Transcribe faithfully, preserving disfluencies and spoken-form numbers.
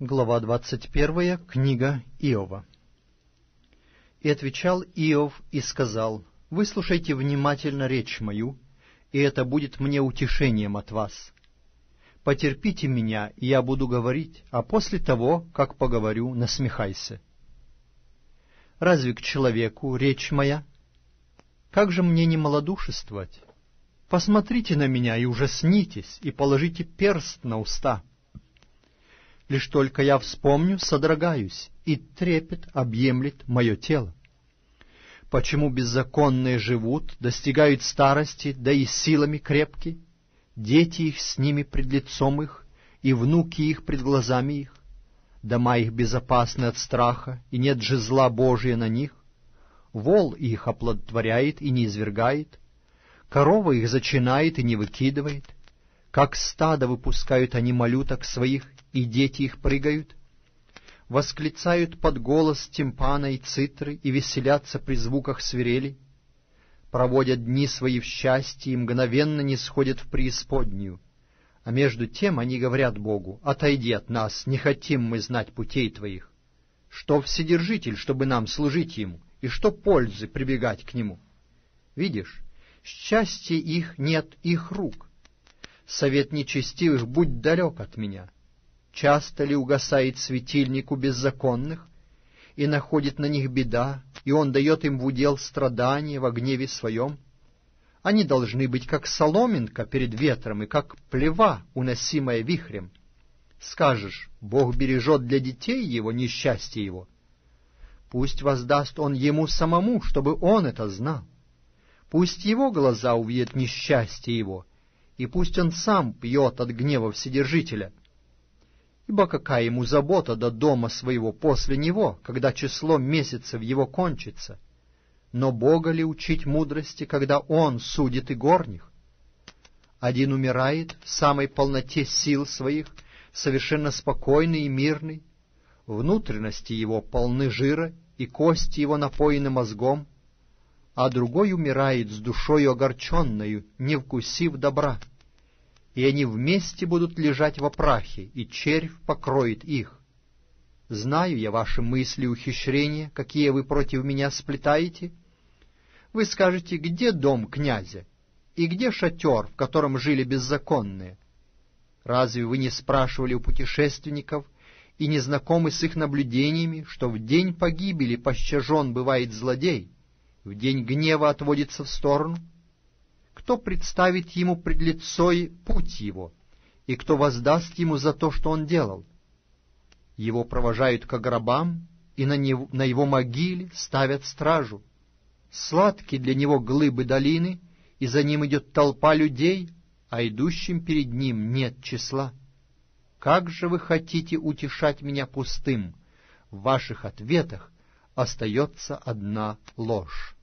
Глава двадцать первая. Книга Иова. «И отвечал Иов и сказал: Выслушайте внимательно речь мою, и это будет мне утешением от вас. Потерпите меня, и я буду говорить, а после того, как поговорю, насмехайся. Разве к человеку речь моя? Как же мне не малодушествовать? Посмотрите на меня и ужаснитесь, и положите перст на уста. Лишь только я вспомню, содрогаюсь, и трепет объемлет мое тело. Почему беззаконные живут, достигают старости, да и силами крепки, дети их с ними пред лицом их, и внуки их пред глазами их? Дома их безопасны от страха, и нет же зла Божия на них. Вол их оплодотворяет и не извергает, корова их зачинает и не выкидывает. Как стадо выпускают они малюток своих, и дети их прыгают, восклицают под голос тимпана и цитры, и веселятся при звуках свирели, проводят дни свои в счастье и мгновенно не сходят в преисподнюю. А между тем они говорят Богу: отойди от нас, не хотим мы знать путей твоих. Что Вседержитель, чтобы нам служить ему, и что пользы прибегать к нему? Видишь, счастья их нет их рук. Совет нечестивых будь далек от меня. Часто ли угасает светильник у беззаконных, и находит на них беда, и он дает им в удел страдания во гневе своем? Они должны быть как соломинка перед ветром и как плева, уносимая вихрем. Скажешь: Бог бережет для детей его несчастье его. Пусть воздаст он ему самому, чтобы он это знал. Пусть его глаза увидят несчастье его, и пусть он сам пьет от гнева Вседержителя. Ибо какая ему забота до дома своего после него, когда число месяцев его кончится? Но Бога ли учить мудрости, когда Он судит и горних? Один умирает в самой полноте сил своих, совершенно спокойный и мирный. Внутренности его полны жира, и кости его напоены мозгом. А другой умирает с душою огорченною, не вкусив добра. И они вместе будут лежать во прахе, и червь покроет их. Знаю я ваши мысли и ухищрения, какие вы против меня сплетаете. Вы скажете: где дом князя, и где шатер, в котором жили беззаконные? Разве вы не спрашивали у путешественников и не знакомы с их наблюдениями, что в день погибели пощажен бывает злодей, в день гнева отводится в сторону? Кто представит ему пред лицо путь его, и кто воздаст ему за то, что он делал? Его провожают ко гробам, и на, него, на его могиле ставят стражу. Сладки для него глыбы долины, и за ним идет толпа людей, а идущим перед ним нет числа. Как же вы хотите утешать меня пустым? В ваших ответах остается одна ложь.